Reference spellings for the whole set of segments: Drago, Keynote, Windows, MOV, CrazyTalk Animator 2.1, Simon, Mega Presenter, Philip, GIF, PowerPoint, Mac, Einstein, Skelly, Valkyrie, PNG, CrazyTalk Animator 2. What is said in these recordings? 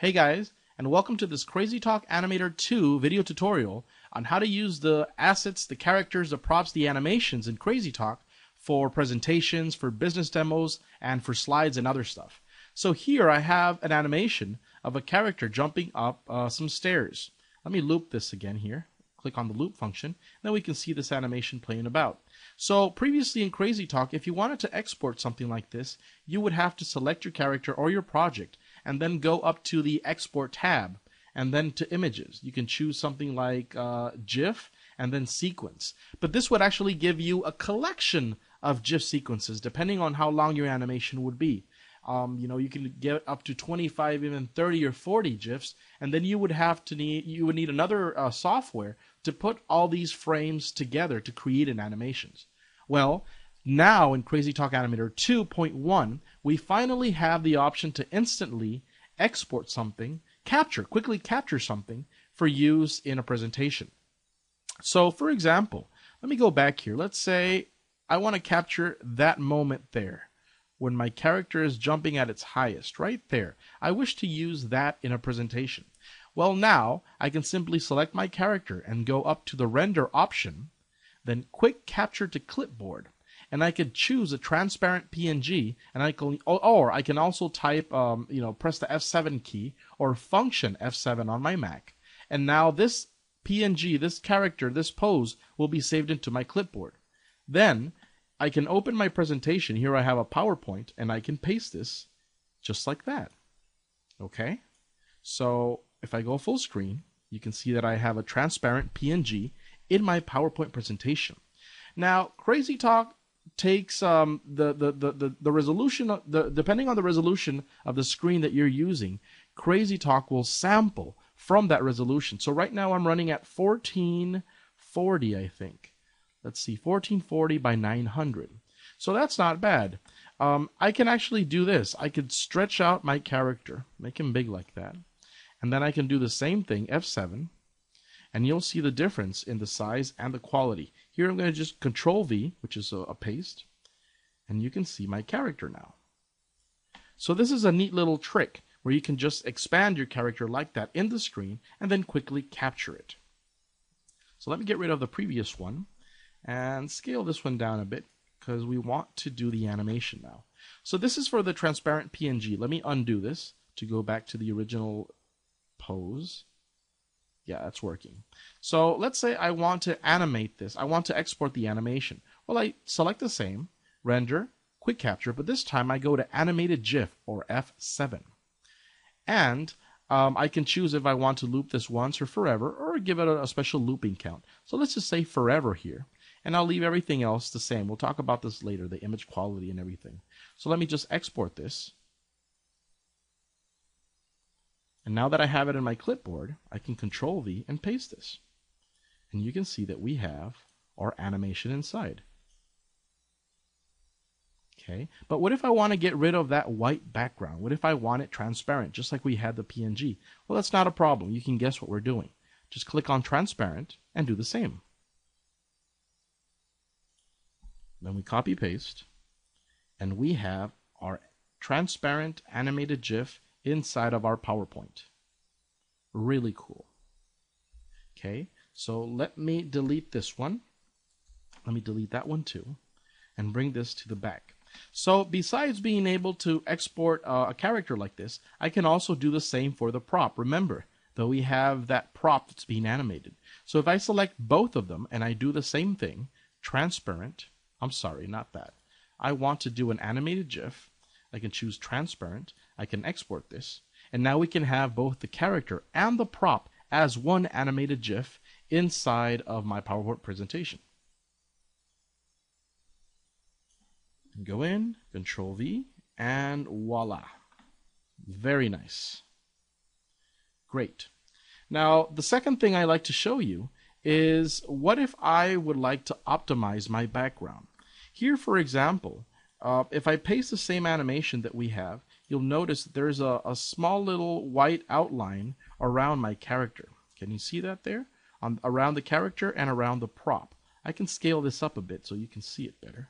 Hey guys, and welcome to this CrazyTalk Animator 2 video tutorial on how to use the assets, the characters, the props, the animations in CrazyTalk for presentations, for business demos, and for slides and other stuff. So here I have an animation of a character jumping up some stairs. Let me loop this again here. Click on the loop function, and then we can see this animation playing about. So previously in CrazyTalk, if you wanted to export something like this, you would have to select your character or your project and then go up to the export tab and then to images. You can choose something like GIF and then sequence. But this would actually give you a collection of GIF sequences depending on how long your animation would be. You know, you can get up to 25, even 30 or 40 GIFs, and then you would have to need another software to put all these frames together to create an animation. Well, now in CrazyTalk Animator 2.1, we finally have the option to instantly export something, quickly capture something for use in a presentation. So for example, let me go back here. Let's say I want to capture that moment there when my character is jumping at its highest, right there. I wish to use that in a presentation. Well, now I can simply select my character and go up to the render option, then quick capture to clipboard. And I could choose a transparent PNG, and I can, or I can also type, you know, press the F7 key or function F7 on my Mac. And now this PNG, this character, this pose will be saved into my clipboard. Then I can open my presentation. Here I have a PowerPoint, and I can paste this just like that. Okay. So if I go full screen, you can see that I have a transparent PNG in my PowerPoint presentation. Now, CrazyTalk takes the resolution, depending on the resolution of the screen that you're using, CrazyTalk will sample from that resolution. So right now I'm running at 1440, I think. Let's see, 1440 by 900. So that's not bad. I can actually do this. I could stretch out my character, make him big like that. And then I can do the same thing, F7, and you'll see the difference in the size and the quality. Here I'm going to just Control V, which is a paste, and you can see my character now. So this is a neat little trick where you can just expand your character like that in the screen and then quickly capture it. So let me get rid of the previous one and scale this one down a bit because we want to do the animation now. So this is for the transparent PNG. Let me undo this to go back to the original pose. Yeah, that's working. So let's say I want to animate this. I want to export the animation. Well, I select the same, render, quick capture, but this time I go to animated GIF or F7. And I can choose if I want to loop this once or forever or give it a special looping count. So let's just say forever here. And I'll leave everything else the same. We'll talk about this later, the image quality and everything. So let me just export this. And now that I have it in my clipboard, I can Control V and paste this. And you can see that we have our animation inside. Okay, but what if I want to get rid of that white background? What if I want it transparent, just like we had the PNG? Well, that's not a problem. You can guess what we're doing. Just click on transparent and do the same. Then we copy paste, and we have our transparent animated GIF inside of our PowerPoint. Really cool. Okay, so let me delete this one. Let me delete that one too and bring this to the back. So besides being able to export a character like this, I can also do the same for the prop. Remember, though, we have that prop that's being animated. So if I select both of them and I do the same thing, transparent, I'm sorry, not that. I want to do an animated GIF. I can choose transparent. I can export this, and now we can have both the character and the prop as one animated GIF inside of my PowerPoint presentation. Go in, Control V, and voila. Very nice. Great. Now, the second thing I like to show you is what if I would like to optimize my background. Here, for example, if I paste the same animation that we have, you'll notice there's a small little white outline around my character. Can you see that there? Around the character and around the prop. I can scale this up a bit so you can see it better.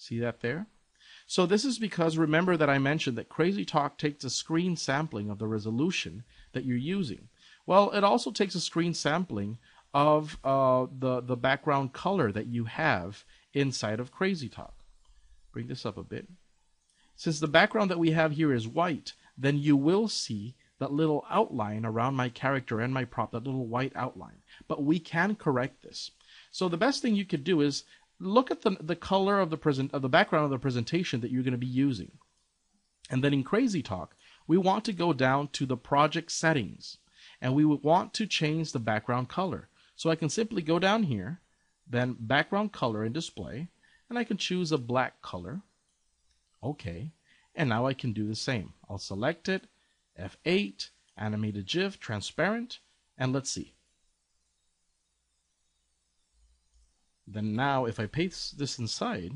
See that there? So this is because remember that I mentioned that CrazyTalk takes a screen sampling of the resolution that you're using. Well, it also takes a screen sampling of the background color that you have inside of CrazyTalk. Bring this up a bit. Since the background that we have here is white, then you will see that little outline around my character and my prop, that little white outline. But we can correct this. So the best thing you could do is look at the color of the background of the presentation that you're going to be using. And then in CrazyTalk, we want to go down to the project settings, and we would want to change the background color. So I can simply go down here, then background color and display, and I can choose a black color. Okay, and now I can do the same. I'll select it, F8, animated GIF, transparent, and let's see. Then now if I paste this inside,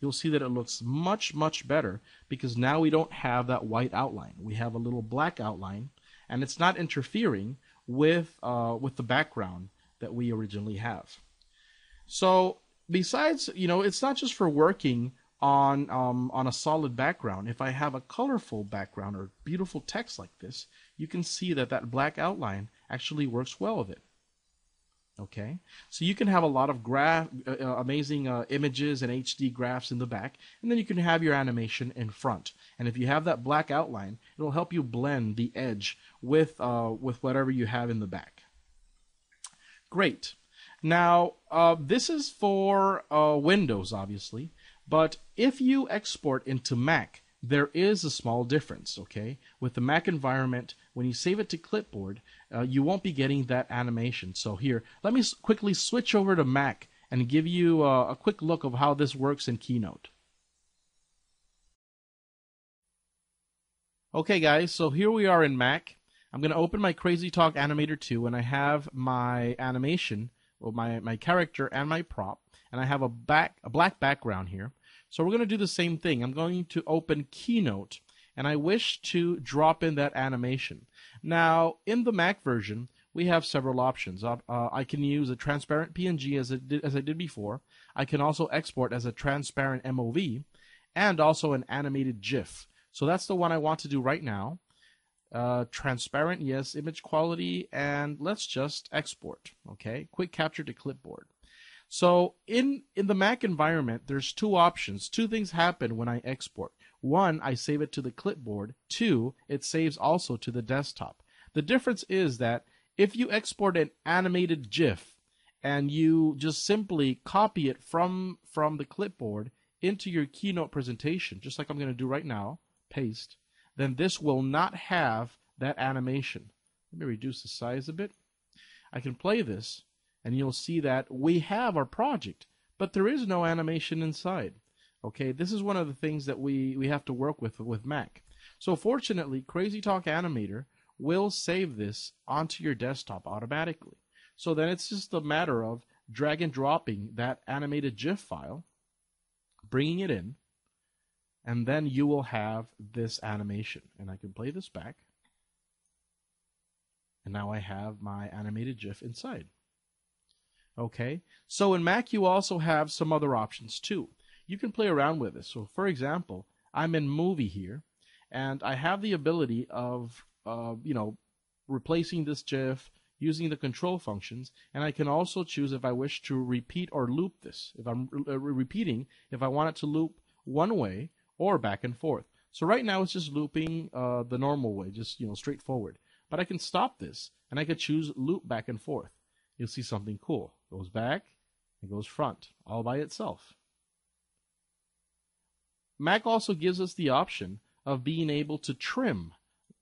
you'll see that it looks much, much better because now we don't have that white outline. We have a little black outline, and it's not interfering with the background that we originally have. So besides, you know, it's not just for working on a solid background. If I have a colorful background or beautiful text like this, you can see that that black outline actually works well with it. Okay, so you can have a lot of amazing images and HD graphs in the back, and then you can have your animation in front. And if you have that black outline, it'll help you blend the edge with whatever you have in the back. Great. Now, this is for Windows, obviously, but if you export into Mac, there is a small difference, okay? With the Mac environment, when you save it to clipboard, you won't be getting that animation. So here, let me quickly switch over to Mac and give you a quick look of how this works in Keynote. Okay guys, so here we are in Mac. I'm gonna open my CrazyTalk Animator 2 and I have my animation, or my character and my prop, and I have a black background here. So we're going to do the same thing. I'm going to open Keynote, and I wish to drop in that animation. Now, in the Mac version, we have several options. I can use a transparent PNG as I did before. I can also export as a transparent MOV, and also an animated GIF. So that's the one I want to do right now. Transparent, yes, image quality, and let's just export. Okay, quick capture to clipboard. So in the Mac environment, there's two options. Two things happen when I export. One, I save it to the clipboard. Two, it saves also to the desktop. The difference is that if you export an animated GIF and you just simply copy it from the clipboard into your Keynote presentation, just like I'm going to do right now, paste, then this will not have that animation. Let me reduce the size a bit. I can play this, and you'll see that we have our project, but there is no animation inside. Okay, this is one of the things that we have to work with Mac. So fortunately, CrazyTalk Animator will save this onto your desktop automatically. So then it's just a matter of drag and dropping that animated GIF file, bringing it in, and then you will have this animation. And I can play this back, and now I have my animated GIF inside. Okay, so in Mac you also have some other options too. You can play around with this. So for example, I'm in Movie here, and I have the ability of you know, replacing this GIF using the control functions, and I can also choose if I wish to repeat or loop this. If I'm repeating, if I want it to loop one way or back and forth. So right now it's just looping the normal way, just, you know, straightforward. But I can stop this, and I could choose loop back and forth. You'll see something cool. Goes back and goes front all by itself. Mac also gives us the option of being able to trim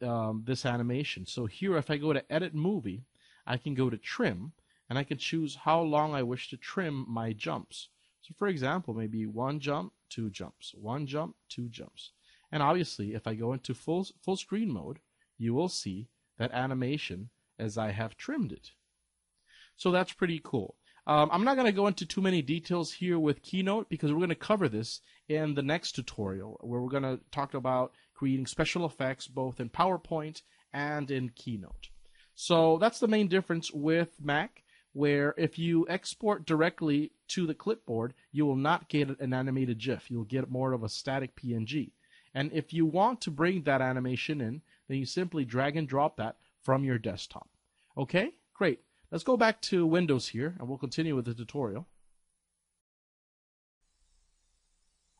this animation. So here, if I go to Edit Movie, I can go to Trim, and I can choose how long I wish to trim my jumps. So for example, maybe one jump, two jumps, one jump, two jumps. And obviously, if I go into full screen mode, you will see that animation as I have trimmed it. So that's pretty cool. I'm not going to go into too many details here with Keynote because we're going to cover this in the next tutorial where we're going to talk about creating special effects both in PowerPoint and in Keynote. So that's the main difference with Mac. where if you export directly to the clipboard, you will not get an animated GIF. You'll get more of a static PNG. And if you want to bring that animation in, then you simply drag and drop that from your desktop. Okay, great. Let's go back to Windows here, and we'll continue with the tutorial.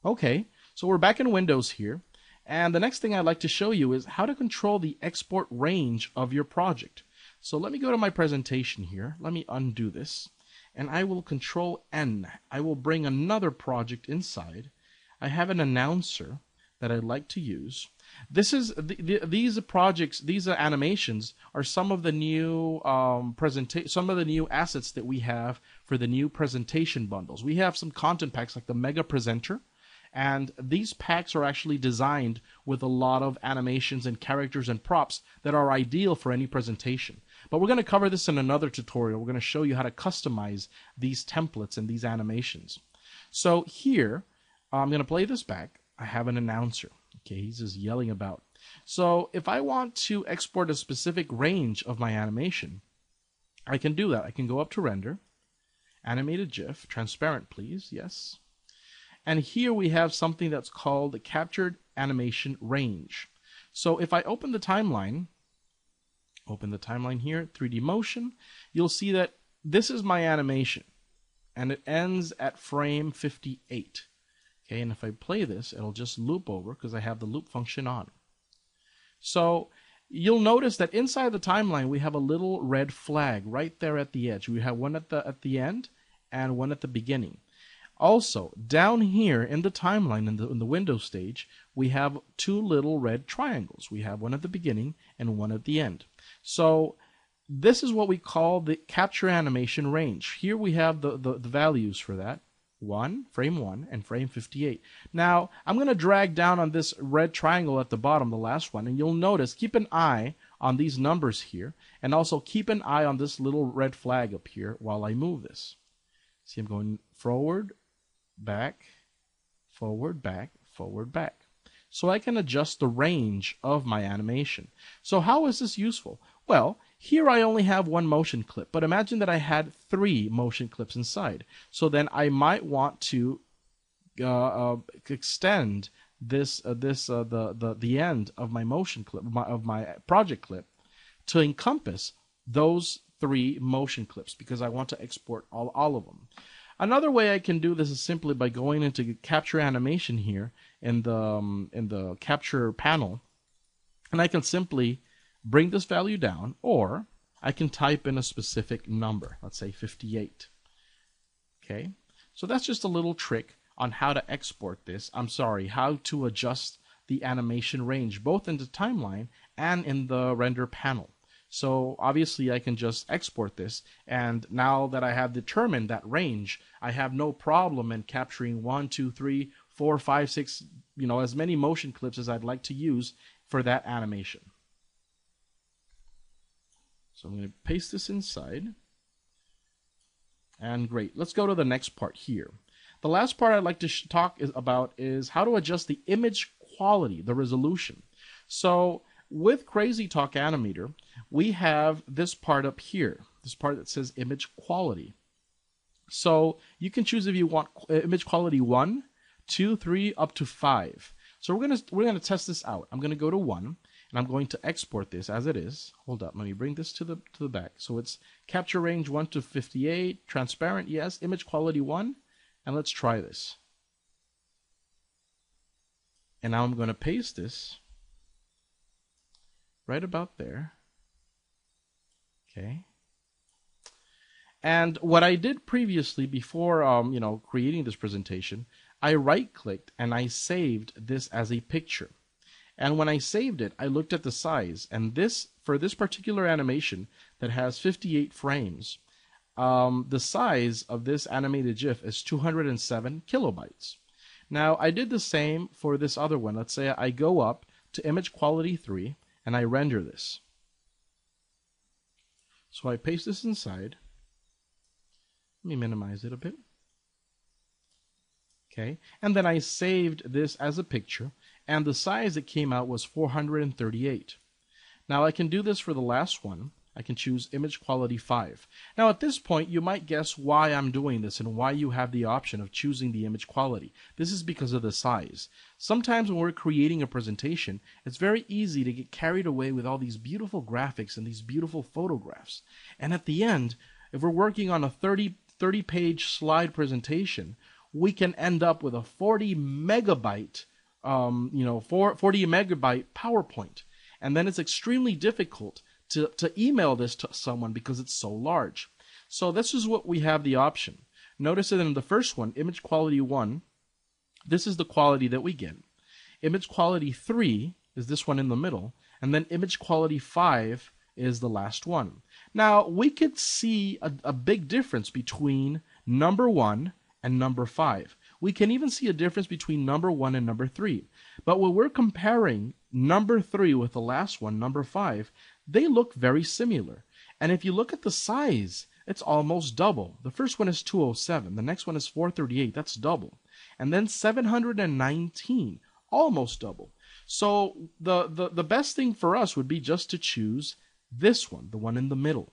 Okay, so we're back in Windows here. And the next thing I'd like to show you is how to control the export range of your project. So let me go to my presentation here. Let me undo this. And I will control N. I will bring another project inside. I have an announcer that I'd like to use. This is these projects, these animations are some of the new assets that we have for the new presentation bundles. We have some content packs like the Mega Presenter. And these packs are actually designed with a lot of animations and characters and props that are ideal for any presentation. But we're going to cover this in another tutorial. We're going to show you how to customize these templates and these animations. So here, I'm going to play this back. I have an announcer. Okay, he's just yelling about. So if I want to export a specific range of my animation, I can do that. I can go up to Render, Animated GIF, Transparent please, yes. And here we have something that's called the captured animation range. So if I open the timeline here, 3D motion, you'll see that this is my animation and it ends at frame 58. Okay, and if I play this, it'll just loop over because I have the loop function on. So you'll notice that inside the timeline, we have a little red flag right there at the edge. We have one at the end and one at the beginning. Also, down here in the timeline, in the window stage, we have two little red triangles. We have one at the beginning and one at the end. So this is what we call the capture animation range. Here we have the values for that, frame 1, and frame 58. Now, I'm going to drag down on this red triangle at the bottom, the last one, and you'll notice, keep an eye on these numbers here, and also keep an eye on this little red flag up here while I move this. See, I'm going forward, back, forward, back, forward, back. So I can adjust the range of my animation. So how is this useful? Well, here I only have one motion clip, but imagine that I had 3 motion clips inside. So then I might want to extend this the end of my motion clip of my project clip to encompass those 3 motion clips because I want to export all of them. Another way I can do this is simply by going into capture animation here in the capture panel, and I can simply bring this value down, or I can type in a specific number, let's say 58. Okay, so that's just a little trick on how to export this. I'm sorry, how to adjust the animation range both in the timeline and in the render panel. So obviously I can just export this, and now that I have determined that range, I have no problem in capturing 1, 2, 3, 4, 5, 6, you know, as many motion clips as I'd like to use for that animation. So I'm going to paste this inside, and great. Let's go to the next part here. The last part I'd like to talk about is how to adjust the image quality, the resolution. So with CrazyTalk Animator, we have this part up here, this part that says image quality. So you can choose if you want image quality 1, 2, 3, up to 5. So we're gonna test this out. I'm gonna go to 1, and I'm going to export this as it is. Hold up, let me bring this to the back. So it's capture range 1 to 58, transparent, yes, image quality 1, and let's try this. And now I'm gonna paste this right about there. Okay. And what I did previously before, you know, creating this presentation, I right-clicked and I saved this as a picture. And when I saved it, I looked at the size. And this, for this particular animation that has 58 frames, the size of this animated GIF is 207 kilobytes. Now, I did the same for this other one. Let's say I go up to image quality 3, and I render this. So I paste this inside. Let me minimize it a bit. Okay, and then I saved this as a picture, and the size that came out was 438. Now I can do this for the last one. I can choose image quality 5. Now at this point, you might guess why I'm doing this and why you have the option of choosing the image quality. This is because of the size. Sometimes when we're creating a presentation, it's very easy to get carried away with all these beautiful graphics and these beautiful photographs. And at the end, if we're working on a 30-page slide presentation, we can end up with a 40 megabyte PowerPoint. And then it's extremely difficult to email this to someone because it's so large. So this is what we have the option. Notice that in the first one, image quality 1, this is the quality that we get. Image quality 3 is this one in the middle, and then image quality 5 is the last one. Now we could see a big difference between number 1 and number 5. We can even see a difference between number 1 and number 3. But when we're comparing number 3 with the last one, number 5, they look very similar. And if you look at the size, it's almost double. The first one is 207. The next one is 438. That's double. And then 719, almost double. So the best thing for us would be just to choose this one, the one in the middle.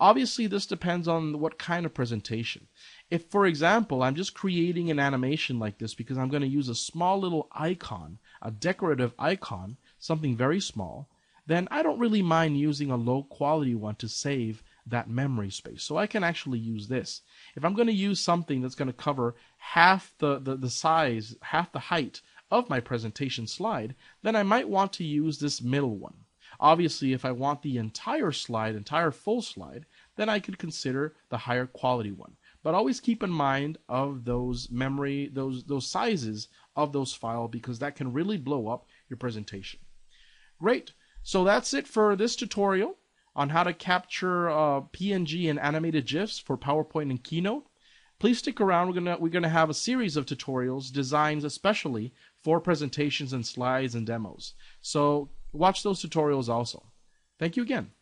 Obviously, this depends on what kind of presentation. If, for example, I'm just creating an animation like this because I'm going to use a small little icon, a decorative icon, something very small, then I don't really mind using a low-quality one to save that memory space. So I can actually use this. If I'm going to use something that's going to cover half the size, half the height of my presentation slide, then I might want to use this middle one. Obviously, if I want the entire slide, entire full slide, then I could consider the higher quality one. But always keep in mind of those memory, those sizes of those files, because that can really blow up your presentation. Great. So that's it for this tutorial on how to capture PNG and animated GIFs for PowerPoint and Keynote. Please stick around. We're gonna have a series of tutorials designed especially for presentations and slides and demos. So watch those tutorials also. Thank you again.